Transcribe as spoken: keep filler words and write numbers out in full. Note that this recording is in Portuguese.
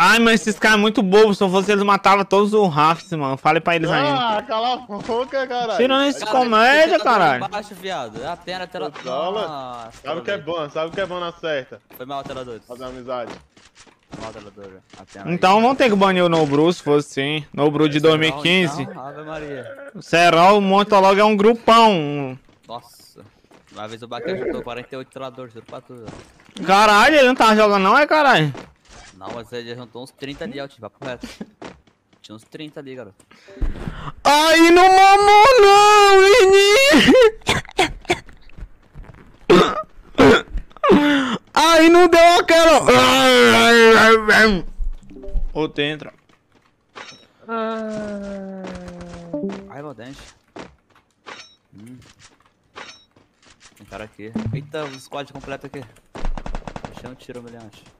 Ai, mas esses caras são muito bobos. Se eu fosse eles, matava todos os Rafts, mano. Falei pra eles ainda. Ah, cala a boca, caralho. Tirando esse comédia, caralho. Baixa, viado. É a pena, tela. Nossa, sabe o que é bom, sabe o que é bom na certa. Foi mal, telador. Fazer amizade. Então vão ter que banir o Nobru, se fosse sim. Nobru de dois mil e quinze. Ave Maria. Serol, o Montolog é um grupão. Nossa. Uma vez o Baquete botou quarenta e oito teladores, juro pra tudo. Caralho, ele não tava jogando não, é caralho? Não, mas ele juntou uns trinta ali, ó, tipo, vai pro reto. Tinha uns trinta ali, garoto. Ai, não mamou não, menino! Ai, não deu aquela... Outro entra. Ai, meu dente. Hum. Tem cara aqui. Eita, o squad completo aqui. Deixei um tiro humilhante.